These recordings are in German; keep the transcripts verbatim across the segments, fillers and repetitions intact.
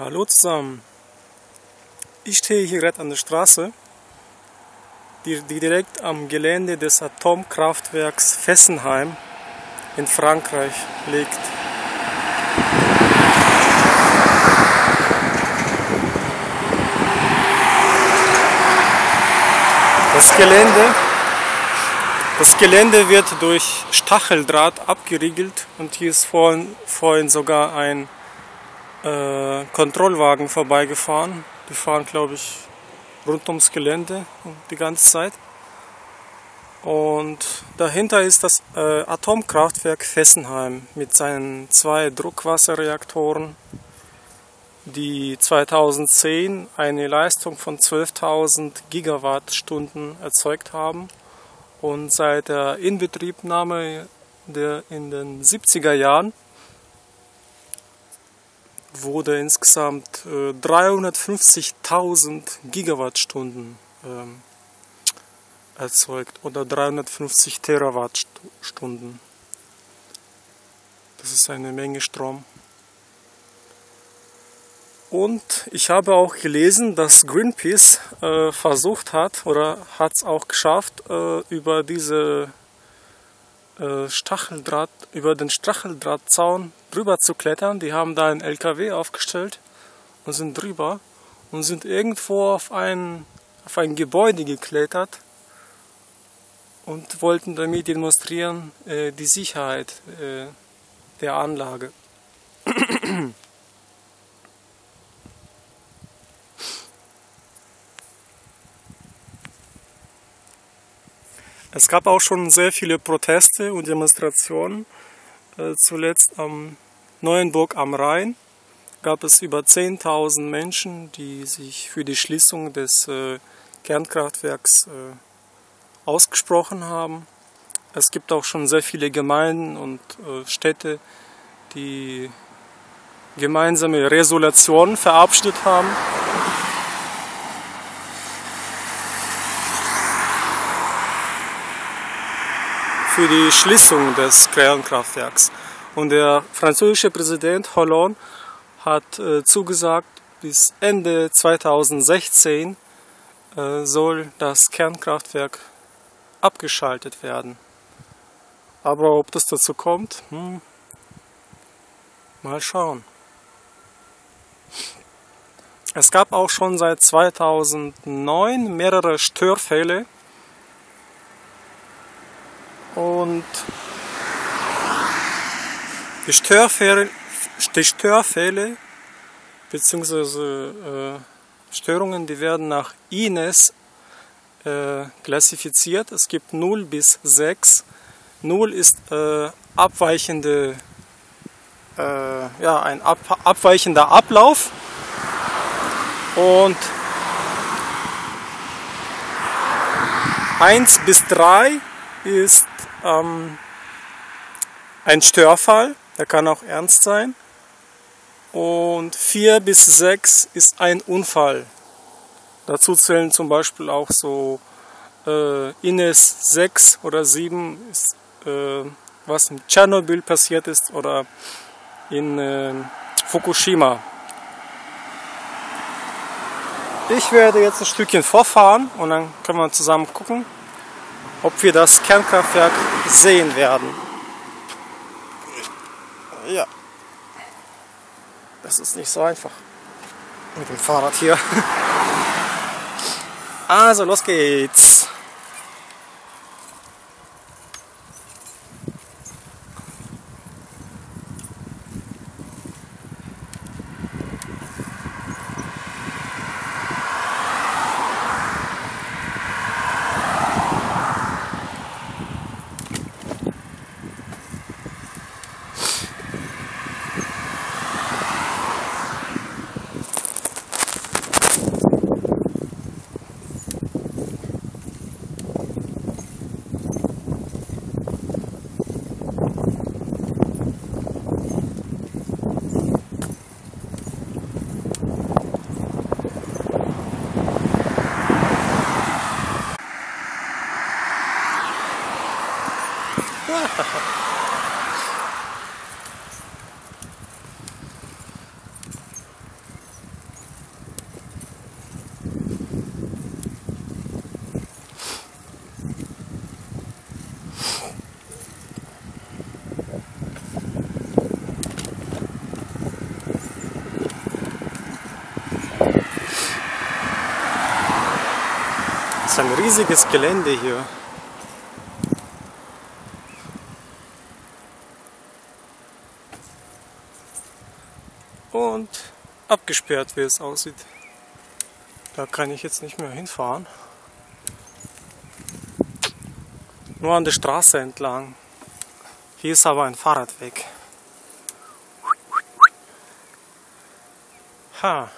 Hallo zusammen, ich stehe hier gerade an der Straße, die, die direkt am Gelände des Atomkraftwerks Fessenheim in Frankreich liegt. Das Gelände, das Gelände wird durch Stacheldraht abgeriegelt und hier ist vorhin, vorhin sogar ein Äh, Kontrollwagen vorbeigefahren. Die fahren, glaube ich, rund ums Gelände die ganze Zeit. Und dahinter ist das äh, Atomkraftwerk Fessenheim mit seinen zwei Druckwasserreaktoren, die zweitausendzehn eine Leistung von zwölftausend Gigawattstunden erzeugt haben und seit der Inbetriebnahme der in den siebziger Jahren wurde insgesamt äh, dreihundertfünfzigtausend Gigawattstunden ähm, erzeugt oder dreihundertfünfzig Terawattstunden. Das ist eine Menge Strom. Und ich habe auch gelesen, dass Greenpeace äh, versucht hat oder hat es auch geschafft, äh, über diese Stacheldraht, über den Stacheldrahtzaun drüber zu klettern. Die haben da einen L K W aufgestellt und sind drüber und sind irgendwo auf ein, auf ein Gebäude geklettert und wollten damit demonstrieren äh, die Sicherheit äh, der Anlage. Es gab auch schon sehr viele Proteste und Demonstrationen. Zuletzt am Neuenburg am Rhein gab es über zehntausend Menschen, die sich für die Schließung des Kernkraftwerks ausgesprochen haben. Es gibt auch schon sehr viele Gemeinden und Städte, die gemeinsame Resolutionen verabschiedet haben. Für die Schließung des Kernkraftwerks. Und der französische Präsident Hollande hat äh, zugesagt, bis Ende zweitausendsechzehn äh, soll das Kernkraftwerk abgeschaltet werden. Aber ob das dazu kommt, hm, mal schauen. Es gab auch schon seit zweitausendneun mehrere Störfälle. Und die Störfälle, die Störfälle bzw. Äh, Störungen, die werden nach I N E S äh, klassifiziert. Es gibt null bis sechs. null ist äh, abweichende, äh, ja, ein ab, abweichender Ablauf. Und eins bis drei ist ähm, ein Störfall, der kann auch ernst sein, und vier bis sechs ist ein Unfall. Dazu zählen zum Beispiel auch so äh, I N E S sechs oder sieben, ist, äh, was in Tschernobyl passiert ist oder in äh, Fukushima. Ich werde jetzt ein Stückchen vorfahren und dann können wir zusammen gucken, ob wir das Kernkraftwerk sehen werden. Ja, das ist nicht so einfach mit dem Fahrrad hier. Also, los geht's. ist ein riesiges Gelände hier. Und abgesperrt, wie es aussieht. Da kann ich jetzt nicht mehr hinfahren. Nur an der Straße entlang. Hier ist aber ein Fahrradweg. Ha.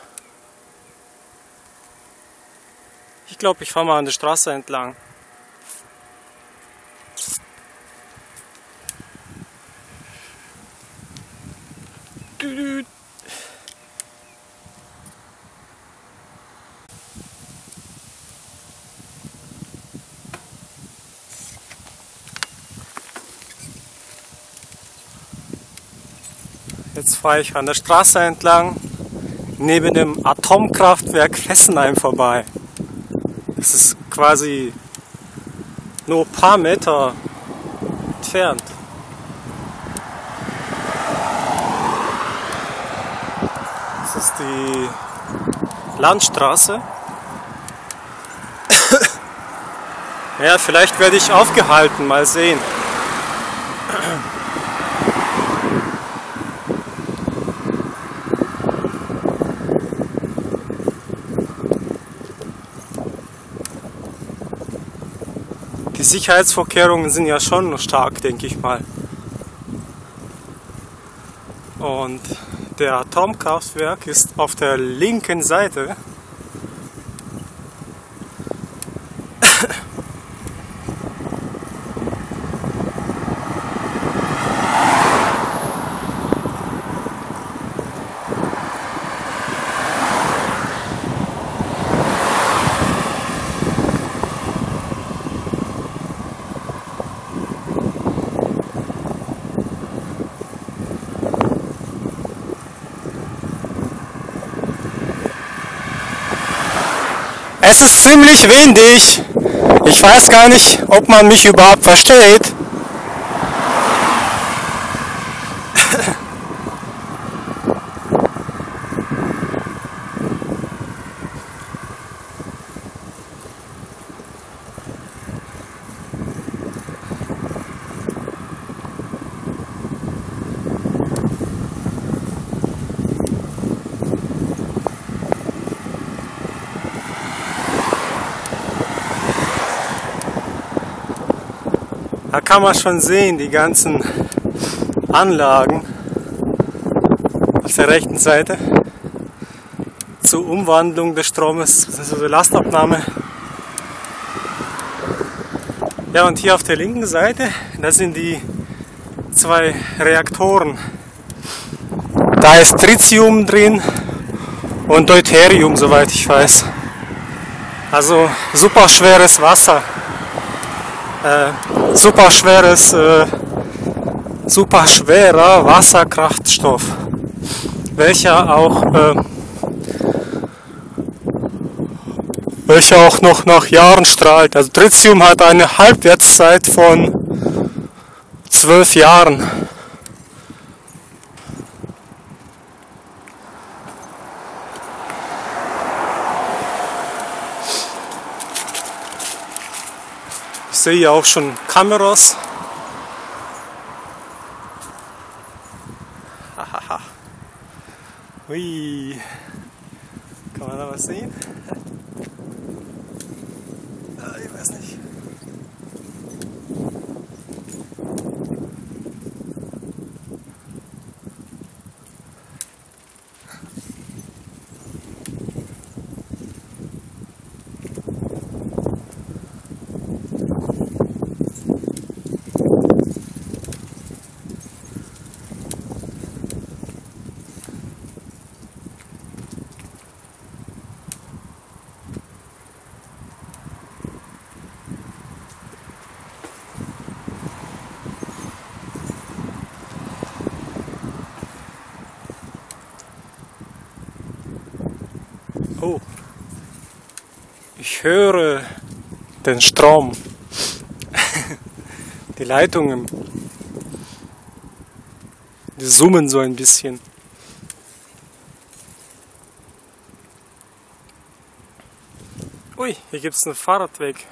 Ich glaube, ich fahre mal an der Straße entlang. Jetzt fahre ich an der Straße entlang, neben dem Atomkraftwerk Fessenheim vorbei. Das ist quasi nur ein paar Meter entfernt. Das ist die Landstraße. Ja, vielleicht werde ich aufgehalten, mal sehen. Die Sicherheitsvorkehrungen sind ja schon stark, denke ich mal. Und der Atomkraftwerk ist auf der linken Seite. Es ist ziemlich windig. Ich weiß gar nicht, ob man mich überhaupt versteht. Da kann man schon sehen, die ganzen Anlagen auf der rechten Seite zur Umwandlung des Stromes, also zur Lastabnahme. Ja, und hier auf der linken Seite, das sind die zwei Reaktoren. Da ist Tritium drin und Deuterium, soweit ich weiß. Also super schweres Wasser. Äh, super schweres, äh, super schwerer Wasserkraftstoff, welcher auch, äh, welcher auch noch nach Jahren strahlt. Also Tritium hat eine Halbwertszeit von zwölf Jahren. Ich sehe ja auch schon Kameras. Hahaha. Ui. Kann man da was sehen? Ah, ich weiß nicht. Oh, ich höre den Strom, die Leitungen, die summen so ein bisschen. Ui, hier gibt es einen Fahrradweg.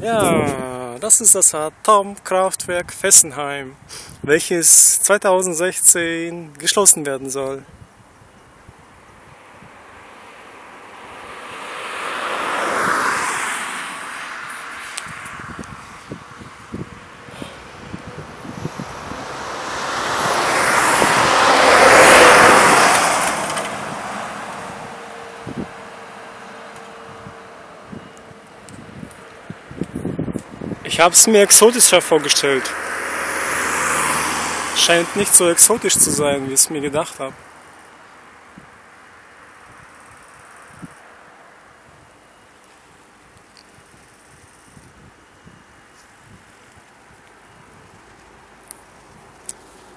Ja, das ist das Atomkraftwerk Fessenheim, welches zweitausendsechzehn geschlossen werden soll. Ich habe es mir exotischer vorgestellt. Scheint nicht so exotisch zu sein, wie ich es mir gedacht habe.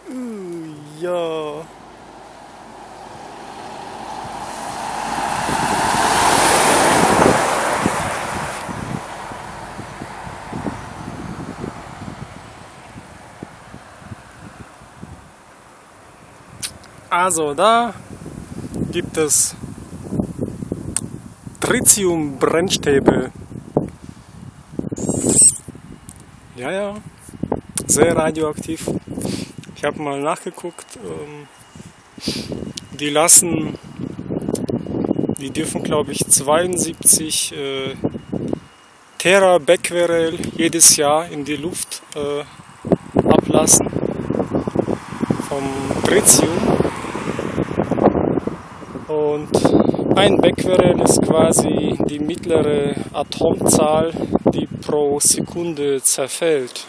Uh, ja. Also da gibt es Tritium Brennstäbe. Ja, ja, sehr radioaktiv. Ich habe mal nachgeguckt. Die lassen, die dürfen glaube ich zweiundsiebzig äh, Terabecquerel jedes Jahr in die Luft äh, ablassen vom Tritium. Und ein Becquerel ist quasi die mittlere Atomzahl, die pro Sekunde zerfällt.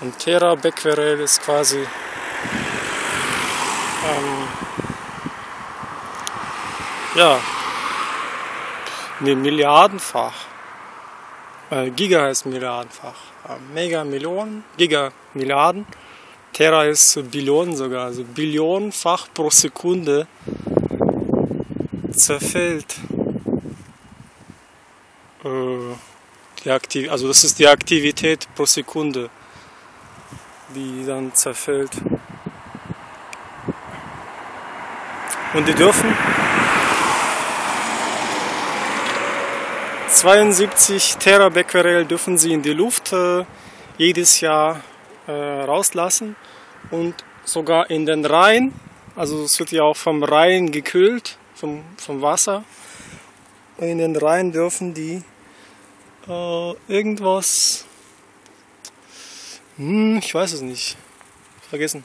Und Terabecquerel ist quasi ähm, ja, ne, Milliardenfach, äh, Giga heißt Milliardenfach, äh, Mega Millionen, Giga Milliarden, Tera ist Billionen sogar, also Billionenfach pro Sekunde zerfällt. Die Aktiv- also das ist die Aktivität pro Sekunde, die dann zerfällt. Und die dürfen zweiundsiebzig Terabecquerel dürfen sie in die Luft äh, jedes Jahr äh, rauslassen und sogar in den Rhein. Also es wird ja auch vom Rhein gekühlt, Vom, vom Wasser. Und in den Rhein dürfen die äh, irgendwas, hm, ich weiß es nicht, vergessen,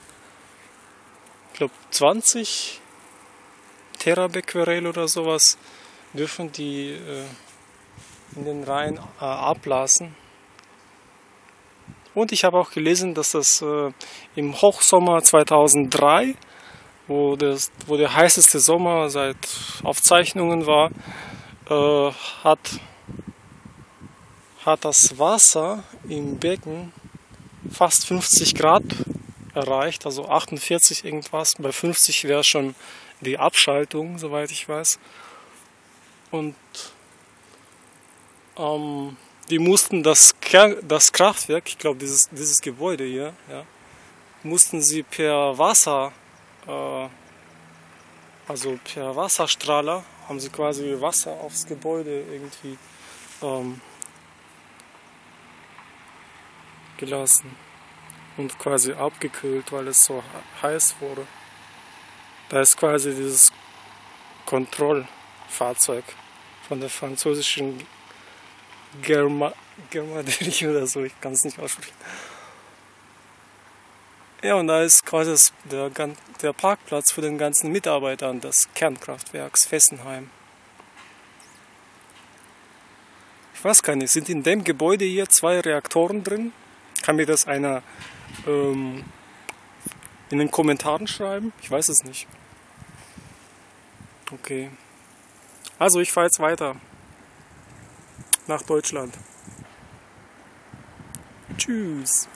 ich glaube zwanzig Terabecquerel oder sowas dürfen die äh, in den Rhein äh, ablassen. Und ich habe auch gelesen, dass das äh, im Hochsommer zweitausenddrei, Wo, das, wo der heißeste Sommer seit Aufzeichnungen war, äh, hat, hat das Wasser im Becken fast fünfzig Grad erreicht, also achtundvierzig irgendwas, bei fünfzig wäre schon die Abschaltung, soweit ich weiß. Und ähm, die mussten das, das Kraftwerk, ich glaube dieses, dieses Gebäude hier, ja, mussten sie per Wasser, also per Wasserstrahler haben sie quasi Wasser aufs Gebäude irgendwie ähm, gelassen und quasi abgekühlt, weil es so heiß wurde. Da ist quasi dieses Kontrollfahrzeug von der französischen Germaderie oder so, ich kann es nicht aussprechen. Ja, und da ist quasi der, der Parkplatz für den ganzen Mitarbeitern des Kernkraftwerks Fessenheim. Ich weiß gar nicht, sind in dem Gebäude hier zwei Reaktoren drin? Kann mir das einer ähm, in den Kommentaren schreiben? Ich weiß es nicht. Okay. Also ich fahre jetzt weiter nach Deutschland. Tschüss.